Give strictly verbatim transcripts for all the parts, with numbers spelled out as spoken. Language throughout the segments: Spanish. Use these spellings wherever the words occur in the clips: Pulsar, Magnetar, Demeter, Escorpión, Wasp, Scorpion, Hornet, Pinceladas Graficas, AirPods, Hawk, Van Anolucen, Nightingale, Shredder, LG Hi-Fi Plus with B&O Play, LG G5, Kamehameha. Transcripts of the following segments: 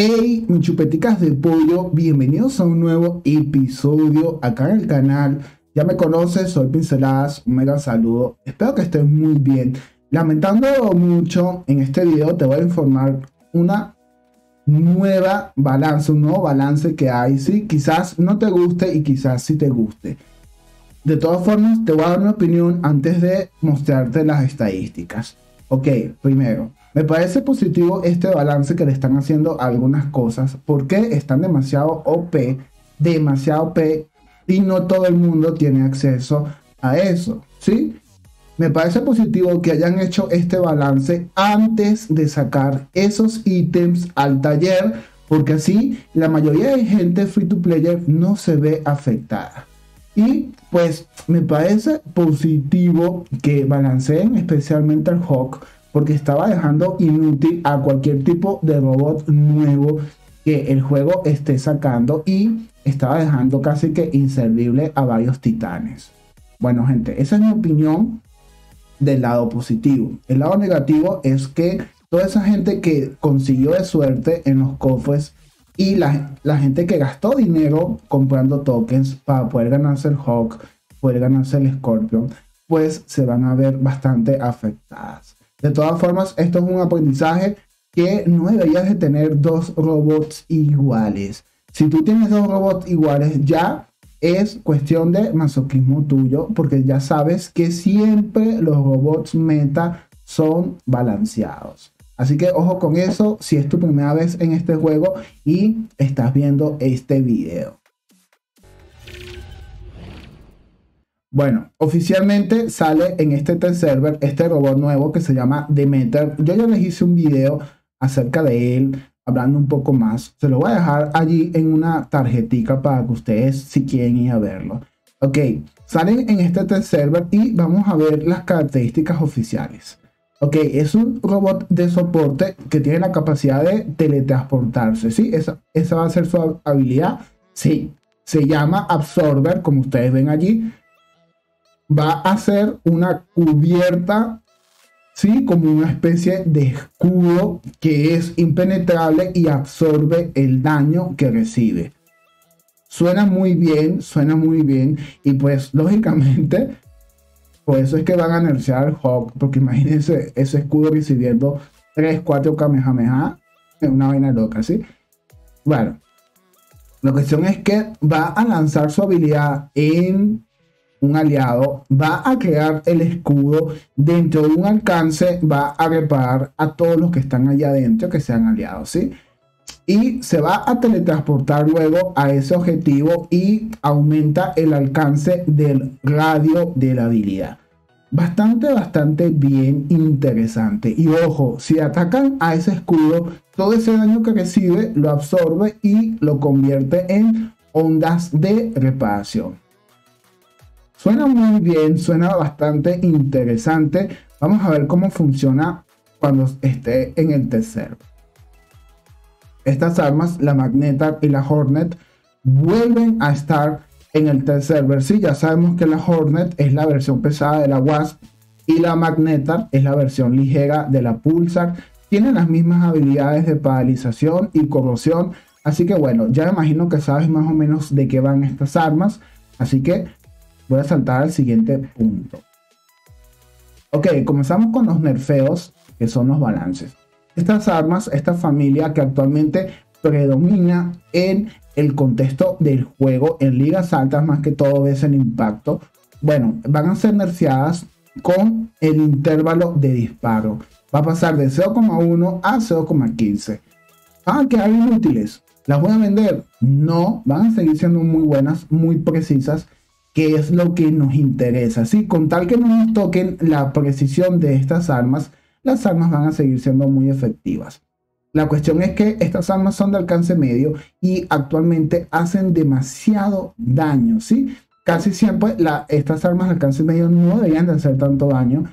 Hey, mis chupeticas de pollo, bienvenidos a un nuevo episodio acá en el canal. Ya me conoces, soy Pinceladas, un mega saludo, espero que estés muy bien. Lamentando mucho, en este video te voy a informar una nueva balance, un nuevo balance que hay, ¿sí? Quizás no te guste y quizás sí te guste. De todas formas, te voy a dar mi opinión antes de mostrarte las estadísticas. Ok, primero, me parece positivo este balance que le están haciendo a algunas cosas porque están demasiado O P, demasiado O P y no todo el mundo tiene acceso a eso, ¿sí? Me parece positivo que hayan hecho este balance antes de sacar esos ítems al taller porque así la mayoría de gente free to player no se ve afectada. Y pues me parece positivo que balanceen especialmente al Hawk, porque estaba dejando inútil a cualquier tipo de robot nuevo que el juego esté sacando y estaba dejando casi que inservible a varios titanes. Bueno gente, esa es mi opinión del lado positivo. El lado negativo es que toda esa gente que consiguió de suerte en los cofres y la, la gente que gastó dinero comprando tokens para poder ganarse el Hawk, poder ganarse el Escorpión, pues se van a ver bastante afectadas. De todas formas, esto es un aprendizaje que no deberías de tener dos robots iguales. Si tú tienes dos robots iguales, ya es cuestión de masoquismo tuyo, porque ya sabes que siempre los robots meta son balanceados. Así que ojo con eso si es tu primera vez en este juego y estás viendo este video. Bueno, oficialmente sale en este test server este robot nuevo que se llama Demeter. Yo ya les hice un video acerca de él, hablando un poco más. Se lo voy a dejar allí en una tarjetica para que ustedes si quieren ir a verlo. Ok, salen en este test server y vamos a ver las características oficiales. Ok, es un robot de soporte que tiene la capacidad de teletransportarse, ¿sí? Esa, esa va a ser su habilidad, sí. Se llama Absorber, como ustedes ven allí. Va a ser una cubierta, ¿sí? Como una especie de escudo que es impenetrable y absorbe el daño que recibe. Suena muy bien, suena muy bien. Y pues, lógicamente, por eso es que van a nerfear al Hawk. Porque imagínense ese escudo recibiendo tres, cuatro Kamehameha. Es una vaina loca, ¿sí? Bueno, la cuestión es que va a lanzar su habilidad en un aliado, va a crear el escudo dentro de un alcance, va a reparar a todos los que están allá adentro que sean aliados, ¿sí? Y se va a teletransportar luego a ese objetivo y aumenta el alcance del radio de la habilidad. Bastante, bastante bien interesante. Y ojo, si atacan a ese escudo, todo ese daño que recibe lo absorbe y lo convierte en ondas de reparación. Suena muy bien, suena bastante interesante. Vamos a ver cómo funciona cuando esté en el test server. Estas armas, la Magnetar y la Hornet, vuelven a estar en el test server. Sí, ya sabemos que la Hornet es la versión pesada de la Wasp y la Magnetar es la versión ligera de la Pulsar. Tienen las mismas habilidades de paralización y corrosión. Así que bueno, ya me imagino que sabes más o menos de qué van estas armas. Así que voy a saltar al siguiente punto. Ok, comenzamos con los nerfeos, que son los balances. Estas armas, esta familia que actualmente predomina en el contexto del juego, en ligas altas más que todo ves el impacto, bueno, van a ser nerfeadas con el intervalo de disparo. Va a pasar de cero coma uno a cero coma quince. Van a quedar inútiles. ¿Las voy a vender? No, van a seguir siendo muy buenas, muy precisas, que es lo que nos interesa, ¿sí? Con tal que no nos toquen la precisión de estas armas, las armas van a seguir siendo muy efectivas. La cuestión es que estas armas son de alcance medio y actualmente hacen demasiado daño, ¿sí? Casi siempre la, estas armas de alcance medio no deberían de hacer tanto daño.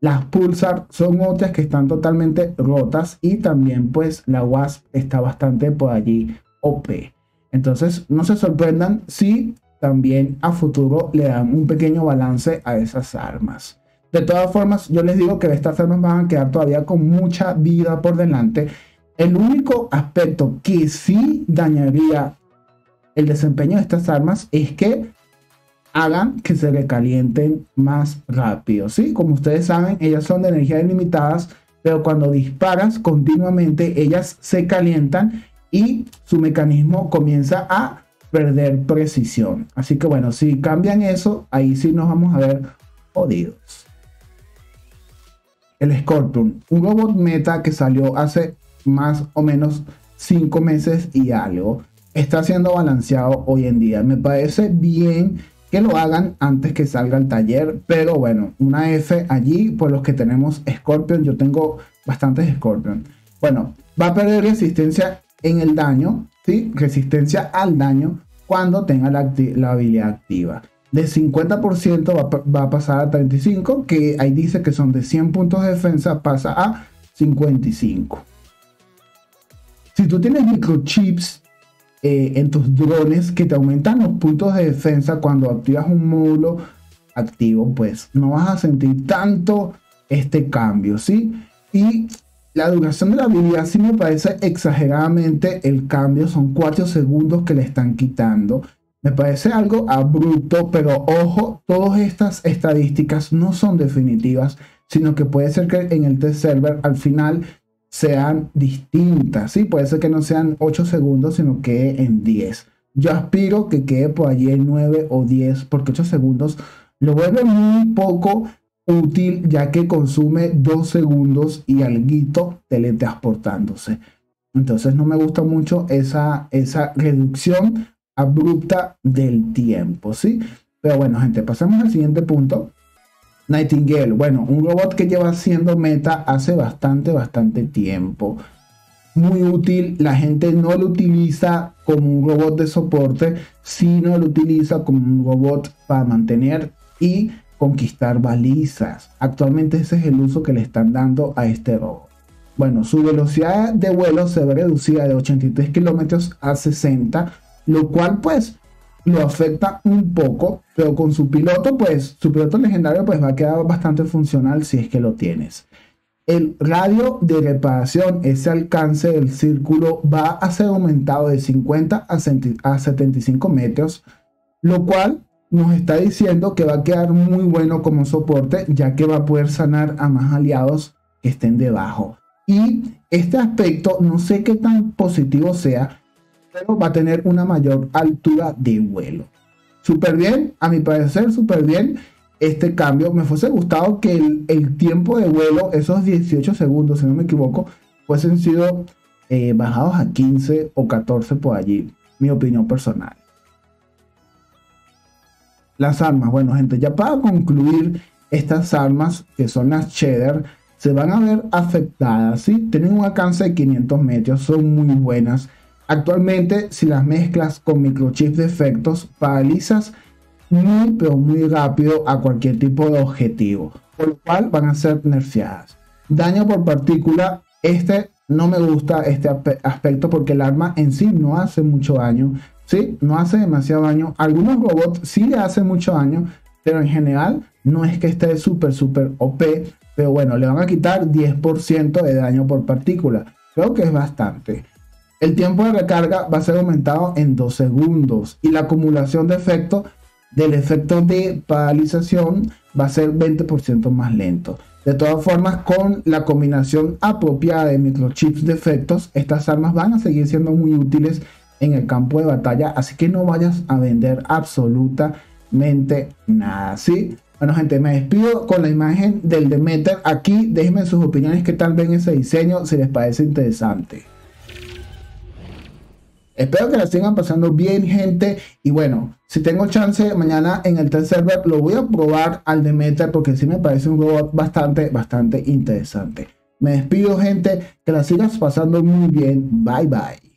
Las Pulsar son otras que están totalmente rotas y también pues la Wasp está bastante por allí O P. Entonces no se sorprendan si también a futuro le dan un pequeño balance a esas armas. De todas formas, yo les digo que estas armas van a quedar todavía con mucha vida por delante El único aspecto que sí dañaría el desempeño de estas armas es que hagan que se recalienten más rápido, ¿sí? Como ustedes saben, ellas son de energía ilimitadas, pero cuando disparas continuamente, ellas se calientan y su mecanismo comienza a perder precisión. Así que bueno, si cambian eso, ahí sí nos vamos a ver jodidos. El Escorpión, un robot meta que salió hace más o menos cinco meses y algo, está siendo balanceado hoy en día. Me parece bien que lo hagan antes que salga al taller, pero bueno, una F allí por los que tenemos Scorpion. Yo tengo bastantes Scorpion. Bueno, va a perder resistencia en el daño, ¿sí? Resistencia al daño cuando tenga la, la habilidad activa. De cincuenta por ciento va, va a pasar a treinta y cinco, que ahí dice que son de cien puntos de defensa, pasa a cincuenta y cinco. Si tú tienes microchips Eh, en tus drones que te aumentan los puntos de defensa cuando activas un módulo activo, pues no vas a sentir tanto este cambio, ¿sí? Y la duración de la habilidad sí me parece exageradamente el cambio, son cuatro segundos que le están quitando. Me parece algo abrupto, pero ojo, todas estas estadísticas no son definitivas, sino que puede ser que en el test server al final sean distintas, ¿sí? Puede ser que no sean ocho segundos, sino que en diez. Yo aspiro que quede por allí en nueve o diez, porque ocho segundos lo vuelve muy poco útil, ya que consume dos segundos y alguito teletransportándose. Entonces no me gusta mucho esa, esa reducción abrupta del tiempo, ¿sí? Pero bueno, gente, pasamos al siguiente punto. Nightingale, bueno, un robot que lleva siendo meta hace bastante, bastante tiempo. Muy útil, la gente no lo utiliza como un robot de soporte, sino lo utiliza como un robot para mantener y conquistar balizas. Actualmente ese es el uso que le están dando a este robot. Bueno, su velocidad de vuelo se ve reducida de ochenta y tres kilómetros a sesenta, lo cual pues lo afecta un poco, pero con su piloto, pues su piloto legendario pues va a quedar bastante funcional si es que lo tienes. El radio de reparación, ese alcance del círculo, va a ser aumentado de cincuenta a setenta y cinco metros, lo cual nos está diciendo que va a quedar muy bueno como soporte, ya que va a poder sanar a más aliados que estén debajo. Y este aspecto no sé qué tan positivo sea, pero va a tener una mayor altura de vuelo. Súper bien, a mi parecer súper bien este cambio. Me fuese gustado que el, el tiempo de vuelo, esos dieciocho segundos si no me equivoco, fuesen sido eh, bajados a quince o catorce por allí, mi opinión personal. Las armas, bueno gente, ya para concluir, estas armas que son las Shredder se van a ver afectadas, ¿sí? Tienen un alcance de quinientos metros, son muy buenas. Actualmente, si las mezclas con microchips de efectos, paralizas muy pero muy rápido a cualquier tipo de objetivo, por lo cual van a ser nerfeadas. Daño por partícula, este no me gusta este aspecto porque el arma en sí no hace mucho daño, ¿sí? No hace demasiado daño. Algunos robots sí le hacen mucho daño, pero en general no es que esté súper súper O P, pero bueno, le van a quitar diez por ciento de daño por partícula, creo que es bastante. El tiempo de recarga va a ser aumentado en dos segundos y la acumulación de efecto del efecto de paralización va a ser veinte por ciento más lento. De todas formas, con la combinación apropiada de microchips de efectos, estas armas van a seguir siendo muy útiles en el campo de batalla, así que no vayas a vender absolutamente nada, ¿sí? Bueno gente, me despido con la imagen del Demeter aquí. Déjenme sus opiniones qué tal ven ese diseño, si les parece interesante. Espero que la sigan pasando bien, gente. Y bueno, si tengo chance, mañana en el test server lo voy a probar al Demeter, porque sí me parece un robot bastante, bastante interesante. Me despido, gente. Que la sigas pasando muy bien. Bye, bye.